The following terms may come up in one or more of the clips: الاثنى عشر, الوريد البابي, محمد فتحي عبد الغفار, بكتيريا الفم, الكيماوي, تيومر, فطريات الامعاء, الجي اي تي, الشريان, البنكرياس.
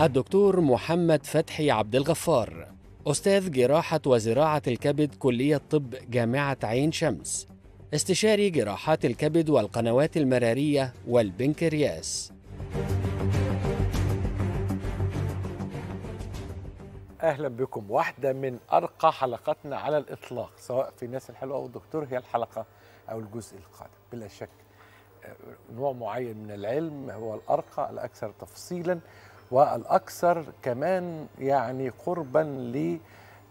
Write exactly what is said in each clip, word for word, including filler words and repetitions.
الدكتور محمد فتحي عبد الغفار، أستاذ جراحة وزراعة الكبد كلية طب جامعة عين شمس، استشاري جراحات الكبد والقنوات المرارية والبنكرياس. أهلا بكم. واحدة من أرقى حلقاتنا على الإطلاق، سواء في الناس الحلوة أو الدكتور، هي الحلقة أو الجزء القادم. بلا شك نوع معين من العلم هو الأرقى، الأكثر تفصيلا والأكثر كمان يعني قربا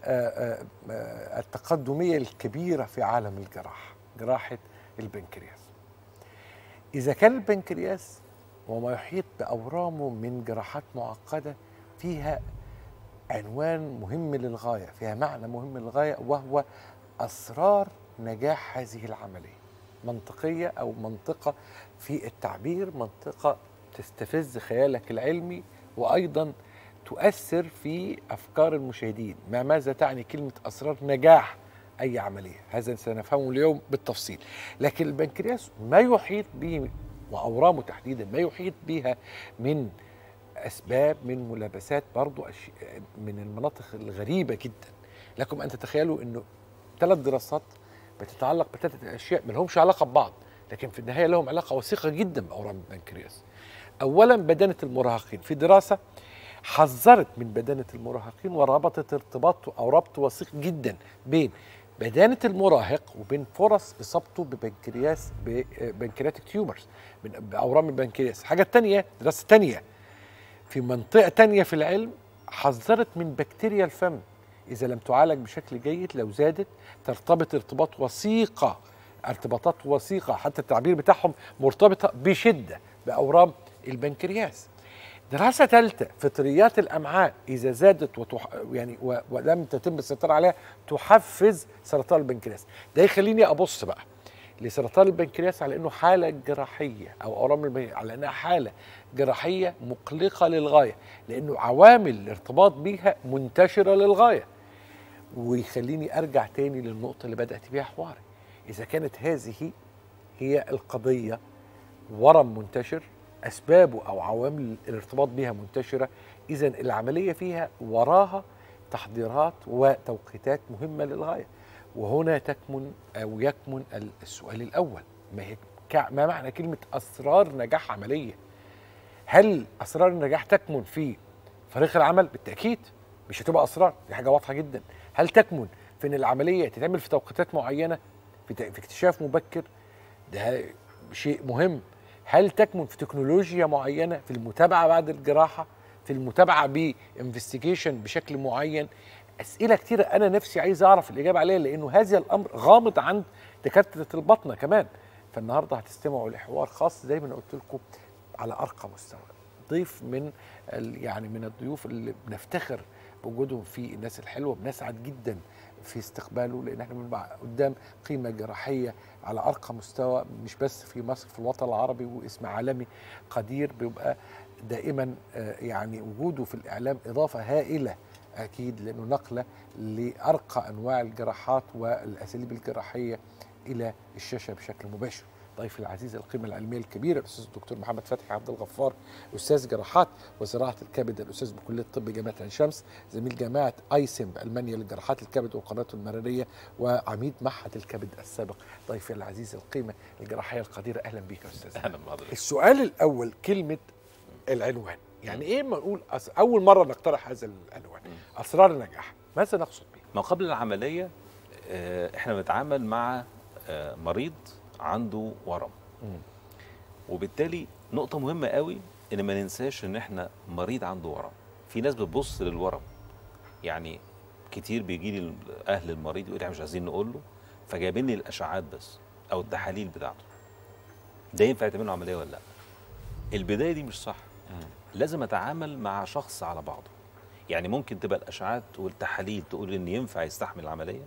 للتقدمية الكبيرة في عالم الجراحة، جراحة البنكرياس. إذا كان البنكرياس وما يحيط بأورامه من جراحات معقدة فيها عنوان مهم للغاية، فيها معنى مهم للغاية، وهو أسرار نجاح هذه العملية. منطقية أو منطقة في التعبير، منطقة تستفز خيالك العلمي وأيضا تؤثر في أفكار المشاهدين. ما ماذا تعني كلمة أسرار نجاح أي عملية؟ هذا سنفهمه اليوم بالتفصيل. لكن البنكرياس ما يحيط به وأورامه تحديدا، ما يحيط بها من أسباب، من ملابسات، برضو من المناطق الغريبة جدا. لكم أن تتخيلوا أنه ثلاث دراسات بتتعلق بثلاث أشياء ما لهمش علاقة ببعض، لكن في النهاية لهم علاقة وثيقة جدا بأورام البنكرياس. أولا، بدنة المراهقين. في دراسة حذرت من بدنة المراهقين وربطت ارتباط أو ربط وثيق جدا بين بدانة المراهق وبين فرص إصابته ببنكرياس ببنكرياتيك تيومرز من بأورام البنكرياس. حاجة تانية، دراسة تانية في منطقة تانية في العلم، حذرت من بكتيريا الفم إذا لم تعالج بشكل جيد، لو زادت ترتبط ارتباط وثيقة، ارتباطات وثيقة حتى التعبير بتاعهم، مرتبطة بشدة بأورام البنكرياس. دراسة ثالثة، فطريات الامعاء، إذا زادت وتح... يعني و... ولم تتم السيطرة عليها تحفز سرطان البنكرياس. ده يخليني أبص بقى لسرطان البنكرياس على إنه حالة جراحية، أو أورام البنكرياس على إنها حالة جراحية مقلقة للغاية، لأنه عوامل الارتباط بيها منتشرة للغاية. ويخليني أرجع تاني للنقطة اللي بدأت بيها حواري. إذا كانت هذه هي القضية، ورم منتشر أسبابه أو عوامل الارتباط بها منتشرة، إذن العملية فيها وراها تحضيرات وتوقيتات مهمة للغاية. وهنا تكمن أو يكمن السؤال الأول، ما, هي ما معنى كلمة أسرار نجاح عملية؟ هل أسرار النجاح تكمن في فريق العمل؟ بالتأكيد مش هتبقى أسرار، دي حاجة واضحة جدا. هل تكمن في أن العملية تتعمل في توقيتات معينة، في, في اكتشاف مبكر؟ ده شيء مهم. هل تكمن في تكنولوجيا معينة، في المتابعة بعد الجراحة، في المتابعة بانفستيجيشن بشكل معين؟ أسئلة كتيرة أنا نفسي عايز أعرف الإجابة عليها، لأنه هذا الأمر غامض عند دكاترة البطنة كمان. فالنهاردة هتستمعوا لحوار خاص زي ما أنا قلت لكم على أرقى مستوى. ضيف من يعني من الضيوف اللي بنفتخر بوجودهم في الناس الحلوة، بنسعد جدا في استقباله، لأن احنا بنبقى قدام قيمة جراحية على أرقى مستوى، مش بس في مصر، في الوطن العربي، واسم عالمي قدير. بيبقى دائما يعني وجوده في الإعلام إضافة هائلة أكيد، لأنه نقلة لأرقى أنواع الجراحات والأساليب الجراحية إلى الشاشة بشكل مباشر. ضيفي العزيز القيمة العلمية الكبيرة الأستاذ الدكتور محمد فتحي عبد الغفار، أستاذ جراحات وزراعة الكبد، الأستاذ بكلية الطب جامعة عين شمس، زميل جامعة أيسم بألمانيا لجراحات الكبد والقناة المرارية، وعميد معهد الكبد السابق. ضيفي العزيز القيمة الجراحية القديرة، أهلا بيك يا أستاذ. أهلا بحضرتك. السؤال الأول، كلمة العنوان، يعني إيه ما نقول أس... أول مرة نقترح هذا العنوان، أسرار النجاح، ماذا نقصد به؟ ما قبل العملية إحنا بنتعامل مع مريض عنده ورم، وبالتالي نقطة مهمة قوي ان ما ننساش ان احنا مريض عنده ورم. في ناس بتبص للورم، يعني كتير بيجي لي اهل المريض يقول لي مش عايزين نقول له، فجايبين لي الاشعاعات بس او التحاليل بتاعته، ده ينفع يتعمل له عملية ولا لا؟ البداية دي مش صح. لازم اتعامل مع شخص على بعضه، يعني ممكن تبقى الاشعاعات والتحاليل تقول ان ينفع يستحمل العملية،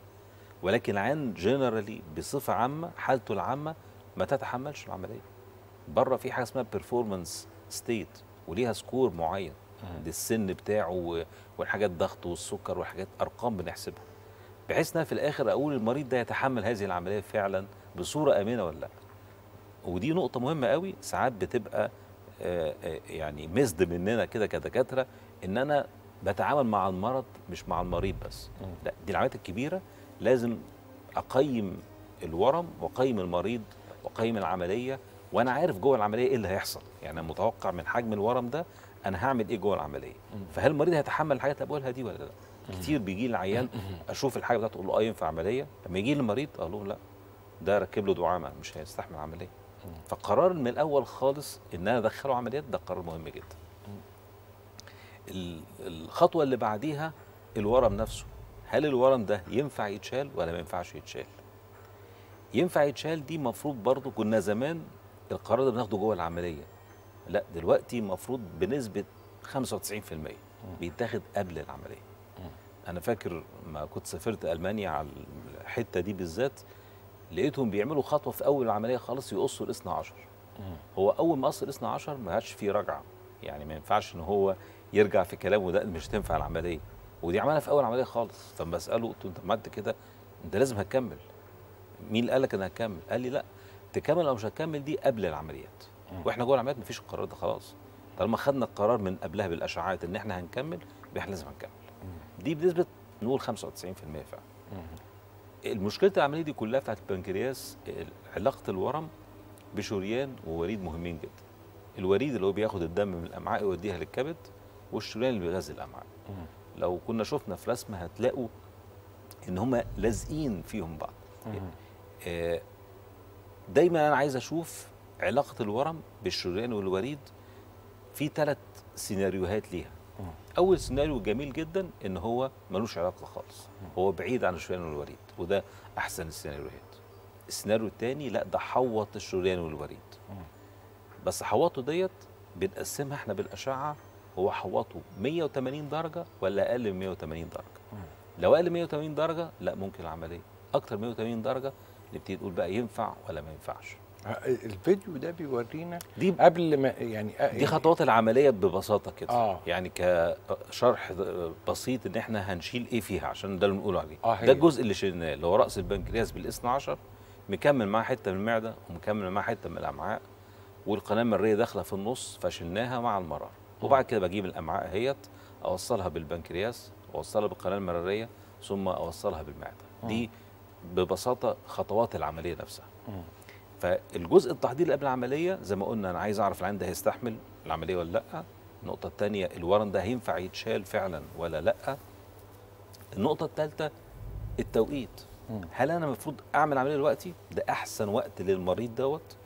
ولكن عن جنرالي بصفه عامه حالته العامه ما تتحملش العمليه. بره في حاجه اسمها بيرفورمانس ستيت، وليها سكور معين، دي السن بتاعه والحاجات الضغط والسكر وحاجات ارقام بنحسبها، بحيث انها في الاخر اقول المريض ده يتحمل هذه العمليه فعلا بصوره امنه ولا لا. ودي نقطه مهمه قوي، ساعات بتبقى آآ آآ يعني مزد مننا كده كدكاتره ان انا بتعامل مع المرض مش مع المريض بس. لا، دي العمليات الكبيره لازم اقيم الورم واقيم المريض واقيم العمليه، وانا عارف جوه العمليه ايه اللي هيحصل، يعني انا متوقع من حجم الورم ده انا هعمل ايه جوه العمليه. فهل المريض هيتحمل الحاجات اللي بقولها دي ولا لا؟ كتير بيجي لي عيان اشوف الحاجه بتاعته اقول له اه ينفع عمليه، لما يجي لي المريض اقول له لا ده ركب له دعامه مش هيستحمل عمليه. فقرار من الاول خالص ان انا ادخله عمليات ده قرار مهم جدا. الخطوه اللي بعديها الورم نفسه، هل الورم ده ينفع يتشال ولا ما ينفعش يتشال؟ ينفع يتشال دي المفروض برضه كنا زمان القرار ده بناخده جوه العمليه، لا دلوقتي المفروض بنسبه خمسة وتسعين بالمئة بيتاخد قبل العمليه. انا فاكر ما كنت سافرت المانيا على الحته دي بالذات، لقيتهم بيعملوا خطوه في اول العمليه خالص يقصوا الاثنى عشر. هو اول ما قص الاثنى عشر ما عادش فيه رجعه، يعني ما ينفعش ان هو يرجع في كلامه ده مش تنفع العمليه، ودي عملها في اول عمليه خالص. فلما اساله قلت له انت ما انت كده انت لازم هتكمل، مين اللي قال لك انا هكمل؟ قال لي لا تكمل او مش هتكمل دي قبل العمليات، واحنا جوه العمليات ما فيش القرار ده خلاص، طالما خدنا القرار من قبلها بالاشعاعات ان احنا هنكمل يبقى احنا لازم هنكمل. دي بنسبه نقول خمسة وتسعين بالمئة فعلا. المشكله العمليه دي كلها بتاعت البنكرياس علاقه الورم بشريان ووريد مهمين جدا. الوريد اللي هو بياخد الدم من الامعاء يوديها للكبد، والشريان اللي بيغذي الامعاء. لو كنا شفنا في رسمه هتلاقوا ان هم لازقين فيهم بعض. آه دايما انا عايز اشوف علاقه الورم بالشريان والوريد في ثلاث سيناريوهات ليها. اول سيناريو جميل جدا ان هو ملوش علاقه خالص، هو بعيد عن الشريان والوريد وده احسن السيناريوهات. السيناريو الثاني لا ده حوط الشريان والوريد، بس حوطه ديت بنقسمها احنا بالاشعه، هو حوطه مية وتمانين درجه ولا اقل من مية وتمانين درجه. لو اقل من مية وتمانين درجه لا ممكن العمليه، اكتر من مية وتمانين درجه اللي بتيجي تقول بقى ينفع ولا ما ينفعش. الفيديو ده بيورينا دي قبل ما يعني دي خطوات العمليه ببساطه كده. آه يعني كشرح بسيط ان احنا هنشيل ايه فيها عشان ده اللي بنقول عليه. آه ده الجزء اللي شلناه اللي هو راس البنكرياس بالاثنى عشر، مكمل معاه حته من المعده ومكمل معاه حته من الامعاء، والقناه المراريه داخله في النص فشلناها مع المرار. وبعد كده بجيب الامعاء اهيت اوصلها بالبنكرياس واوصلها بالقناه المراريه ثم اوصلها بالمعده. دي ببساطه خطوات العمليه نفسها. فالجزء التحضير اللي قبل العمليه زي ما قلنا انا عايز اعرف العين ده هيستحمل العمليه ولا لا. النقطه الثانيه الورم ده هينفع يتشال فعلا ولا لا. النقطه الثالثه التوقيت، هل انا المفروض اعمل عمليه دلوقتي؟ ده احسن وقت للمريض دوت،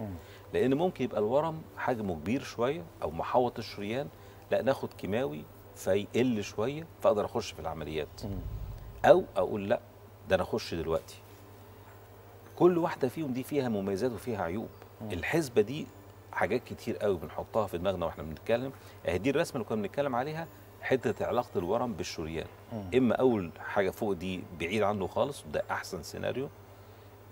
لان ممكن يبقى الورم حجمه كبير شويه او محوط الشريان، لا ناخد كيماوي فيقل شويه فاقدر اخش في العمليات، او اقول لا ده انا اخش دلوقتي. كل واحده فيهم دي فيها مميزات وفيها عيوب. مم. الحسبه دي حاجات كتير قوي بنحطها في دماغنا واحنا بنتكلم. اهي دي الرسمه اللي كنا بنتكلم عليها، حته علاقه الورم بالشريان. مم. اما اول حاجه فوق دي بعيد عنه خالص وده احسن سيناريو،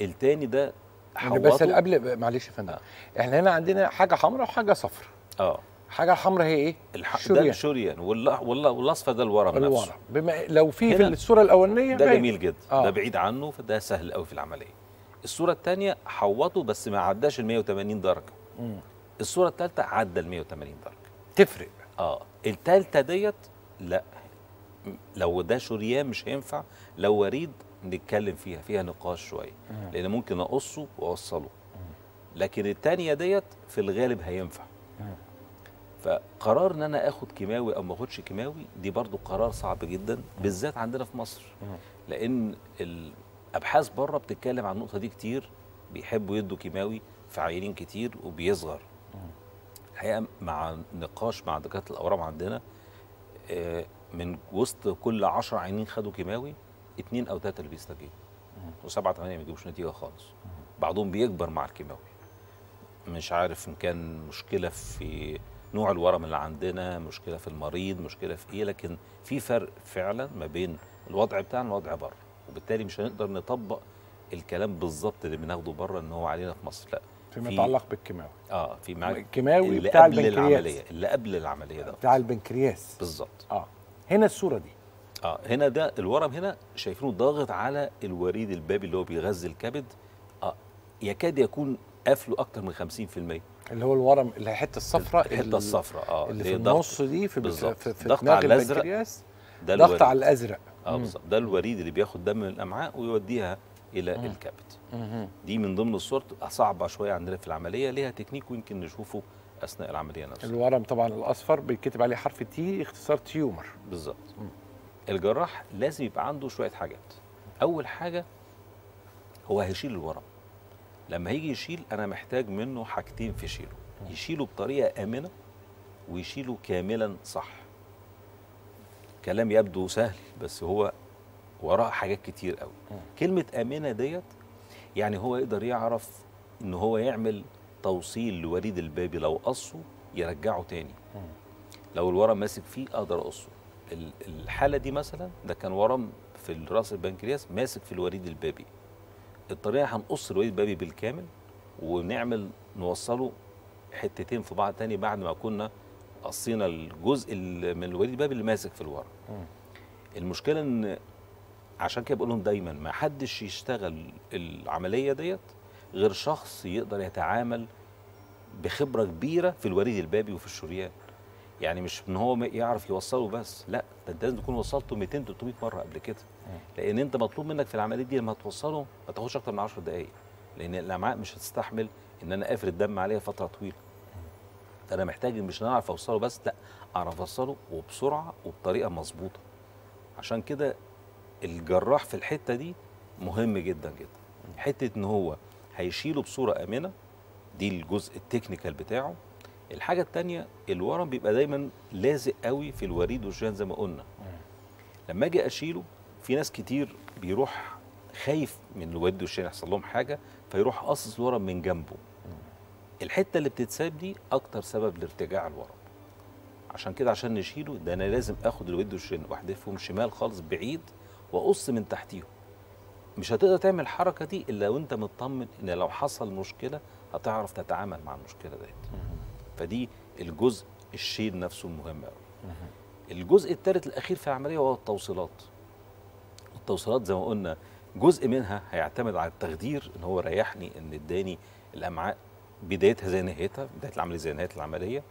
الثاني ده حوطه. بس قبل معلش يا فندم، احنا هنا عندنا حاجه حمراء وحاجه صفراء. اه الحاجه الحمراء هي ايه؟ الشريان. ده الشريان والاصفر ده الورم نفسه. الورم بما لو في في الصوره الاولانيه ده جميل جدا. آه. ده بعيد عنه فده سهل قوي في العمليه. الصورة الثانية حوطه بس ما عداش ال مية وتمانين درجة. مم. الصورة الثالثة عدى ال مية وتمانين درجة. تفرق. اه الثالثة ديت لا لو ده شريان مش هينفع، لو وريد نتكلم فيها فيها نقاش شوية، لأن ممكن أقصه وأوصله. مم. لكن الثانية ديت في الغالب هينفع. مم. فقرار إن أنا آخد كيماوي أو ما آخدش كيماوي دي برضو قرار صعب جدا. مم. بالذات عندنا في مصر. مم. لأن ال ابحاث بره بتتكلم عن النقطه دي كتير، بيحبوا يدوا كيماوي في عيانين كتير وبيصغر. الحقيقه مع نقاش مع دكاتره الاورام عندنا من وسط كل عشرة عيانين خدوا كيماوي اثنين او ثلاثه اللي بيستجيبوا، وسبعه ثمانيه ما بيجيبوش نتيجه خالص. بعضهم بيكبر مع الكيماوي، مش عارف ان كان مشكله في نوع الورم اللي عندنا، مشكله في المريض، مشكله في ايه، لكن في فرق فعلا ما بين الوضع بتاعنا والوضع بره، وبالتالي مش هنقدر نطبق الكلام بالظبط اللي بناخده بره ان هو علينا في مصر. لا فيما يتعلق بالكيماوي. اه في معاك الكيماوي بتاع البنكرياس اللي قبل العمليه ده بتاع البنكرياس بالظبط. اه هنا الصوره دي اه هنا ده الورم هنا شايفينه ضاغط على الوريد البابي اللي هو بيغذي الكبد، اه يكاد يكون قفلوا اكتر من خمسين في المية اللي هو الورم اللي الحته الصفراء الحته الصفراء اه اللي في النص دي في دماغ البنكرياس ده ضغط على الازرق اه بالظبط. ده الوريد اللي بياخد دم من الامعاء ويوديها الى مم. الكبد. مم. دي من ضمن الصور صعبه شويه عندنا في العمليه، ليها تكنيك ويمكن نشوفه اثناء العمليه نفسها. الورم طبعا الاصفر بيتكتب عليه حرف تي اختصار تيومر بالظبط. الجراح لازم يبقى عنده شويه حاجات. اول حاجه هو هيشيل الورم، لما هيجي يشيل انا محتاج منه حاجتين في شيله، يشيله بطريقه امنه ويشيله كاملا صح. كلام يبدو سهل بس هو وراه حاجات كتير قوي. كلمه امنه ديت يعني هو يقدر يعرف ان هو يعمل توصيل لوريد البابي، لو قصه يرجعه تاني، لو الورم ماسك فيه اقدر اقصه. الحاله دي مثلا ده كان ورم في راس البنكرياس ماسك في الوريد البابي، الطريقه هنقص الوريد البابي بالكامل ونعمل نوصله حتتين في بعض تاني بعد ما كنا قصينا الجزء من الوريد البابي اللي ماسك في الورم. المشكله ان عشان كده بقول لهم دايما ما حدش يشتغل العمليه ديت غير شخص يقدر يتعامل بخبره كبيره في الوريد البابي وفي الشريان. يعني مش ان هو يعرف يوصله بس، لا ده انت لازم تكون وصلته مئتين تلتمية مره قبل كده، لان انت مطلوب منك في العمليه دي لما توصله ما تاخدش اكتر من عشر دقائق، لان الامعاء مش هتستحمل ان انا افرد الدم عليها فتره طويله. فانا محتاج مش ان انا اعرف اوصله بس، لا اعرف اوصله وبسرعه وبطريقه مظبوطه. عشان كده الجراح في الحته دي مهم جدا جدا، حته ان هو هيشيله بصوره امنه، دي الجزء التكنيكال بتاعه. الحاجه الثانيه الورم بيبقى دايما لازق قوي في الوريد والشريان زي ما قلنا، لما اجي اشيله في ناس كتير بيروح خايف من الوريد والشريان يحصل لهم حاجه فيروح قصص الورم من جنبه. الحته اللي بتتساب دي اكتر سبب لارتجاع الورم، عشان كده عشان نشيله ده انا لازم اخد الوريد والشريان واحدفهم شمال خالص بعيد واقص من تحتيهم. مش هتقدر تعمل الحركه دي الا وانت مطمن ان لو حصل مشكله هتعرف تتعامل مع المشكله ديت. فدي الجزء الشيل نفسه المهم قوي. الجزء الثالث الاخير في العمليه هو التوصيلات. التوصيلات زي ما قلنا جزء منها هيعتمد على التخدير، ان هو ريحني ان اداني الامعاء بدايتها زي نهايتها، بدايه العمليه زي نهايه العمليه.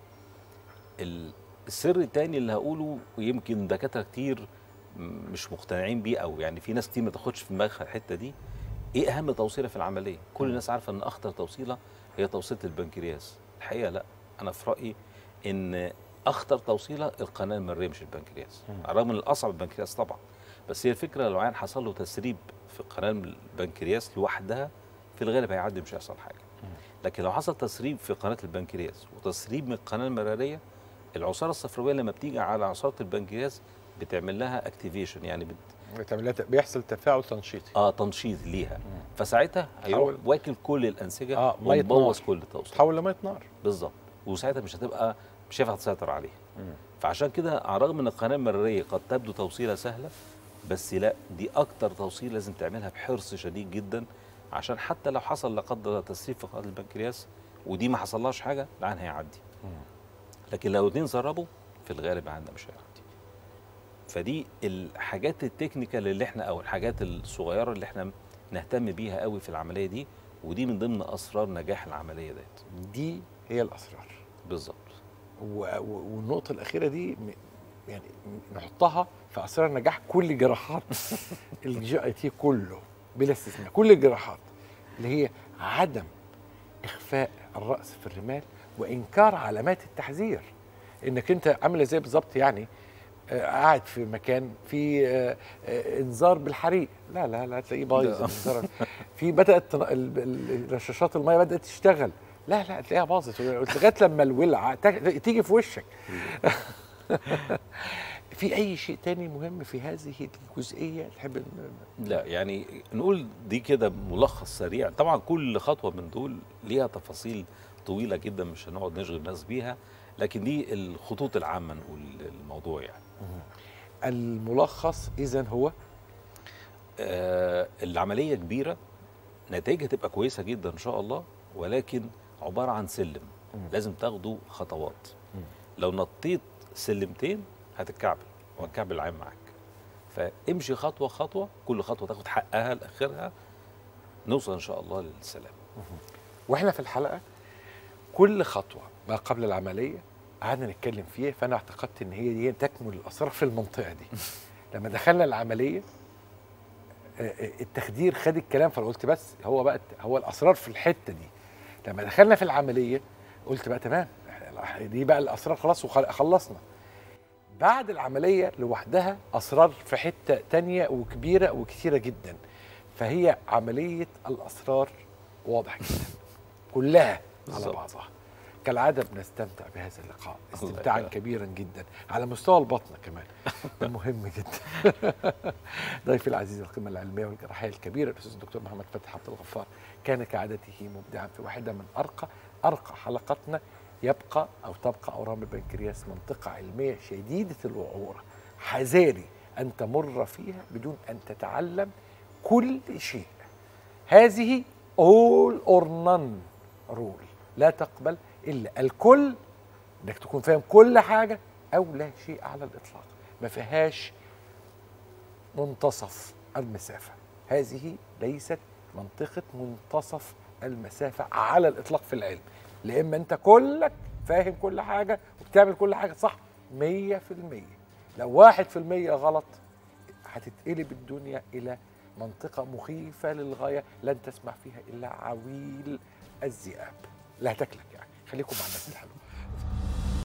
السر الثاني اللي هقوله ويمكن دكاتره كتير مش مقتنعين بيه، او يعني في ناس كتير ما تاخدش في دماغها الحته دي، ايه اهم توصيله في العمليه؟ كل الناس عارفه ان اخطر توصيله هي توصيله البنكرياس. الحقيقه لا، انا في رايي ان اخطر توصيله القناه المراريه مش البنكرياس، على الرغم ان الاصعب البنكرياس طبعا، بس هي الفكره لو عيان حصل له تسريب في القناه البنكرياس لوحدها في الغالب هيعدي مش هيحصل حاجه، لكن لو حصل تسريب في قناه البنكرياس وتسريب من القناه المراريه، العصاره الصفراويه لما بتيجي على عصاره البنكرياس بتعمل لها اكتيفيشن، يعني بت... بتعمل لها بيحصل تفاعل تنشيطي اه تنشيط ليها. مم. فساعتها هيروح واكل كل الانسجه اه ويبوظ كل التوصيل، تحول لميه نار بالظبط، وساعتها مش هتبقى مش هينفع تسيطر عليها. مم. فعشان كده على الرغم ان القناه المراريه قد تبدو توصيله سهله، بس لا دي اكتر توصيل لازم تعملها بحرص شديد جدا، عشان حتى لو حصل لا قدر الله تسريب في قناه البنكرياس ودي ما حصلهاش حاجه، العين هيعدي. مم. لكن لو اتنين سربوا في الغالب عندنا مش هيعدي. فدي الحاجات التكنيكال اللي احنا او الحاجات الصغيره اللي احنا نهتم بيها قوي في العمليه دي، ودي من ضمن اسرار نجاح العمليه ديت. دي هي الاسرار بالظبط، والنقطه الاخيره دي يعني نحطها في اسرار نجاح كل جراحات الجي اي تي كله بلا استثناء، كل الجراحات، اللي هي عدم اخفاء الراس في الرمال وانكار علامات التحذير. انك انت عامله ازاي بالظبط؟ يعني قاعد في مكان في انذار بالحريق، لا لا لا تلاقيه بايظ، في بدات رشاشات الميه بدات تشتغل، لا لا تلاقيها باظت لغايه لما الولعه تيجي في وشك. في اي شيء تاني مهم في هذه الجزئيه تحب؟ لا يعني نقول دي كده ملخص سريع، طبعا كل خطوه من دول ليها تفاصيل طويله جدا مش هنقعد نشغل الناس بيها، لكن دي الخطوط العامه نقول الموضوع يعني. الملخص اذا هو آه العمليه كبيره، نتائجها تبقى كويسه جدا ان شاء الله، ولكن عباره عن سلم لازم تاخده خطوات. لو نطيت سلمتين هتتكعبل وهتكعبل العين معاك، فامشي خطوه خطوه، كل خطوه تاخد حقها لاخرها، نوصل ان شاء الله للسلام. واحنا في الحلقه كل خطوه ما قبل العمليه قعدنا نتكلم فيها، فانا اعتقدت ان هي دي تكمل الاسرار في المنطقه دي. لما دخلنا العمليه التخدير خد الكلام، فانا قلت بس هو بقى هو الاسرار في الحته دي. لما دخلنا في العمليه قلت بقى تمام دي بقى الاسرار خلاص وخلصنا. بعد العمليه لوحدها اسرار في حته تانية وكبيره وكثيره جدا، فهي عمليه الاسرار واضحه جدا كلها على بعضها. كالعاده بنستمتع بهذا اللقاء استمتاعا كبيرا جدا على مستوى البطنه كمان، ده مهم جدا. ضيفي العزيز القيمه العلميه والجراحيه الكبيره الاستاذ الدكتور محمد فتحي عبد الغفار كان كعادته مبدعا في واحده من ارقى ارقى حلقاتنا. يبقى او تبقى اورام البنكرياس منطقه علميه شديده الوعوره، حذاري ان تمر فيها بدون ان تتعلم كل شيء. هذه all or none rule، لا تقبل الا الكل، انك تكون فاهم كل حاجه او لا شيء على الاطلاق، ما فيهاش منتصف المسافه. هذه ليست منطقه منتصف المسافه على الاطلاق في العلم، لا اما انت كلك فاهم كل حاجه وبتعمل كل حاجه صح مية في المية، لو واحد في المية غلط هتتقلب الدنيا الى منطقه مخيفه للغايه لن تسمع فيها الا عويل الذئاب. لا هتاكلك يعني. خليكم مع الناس الحلوه.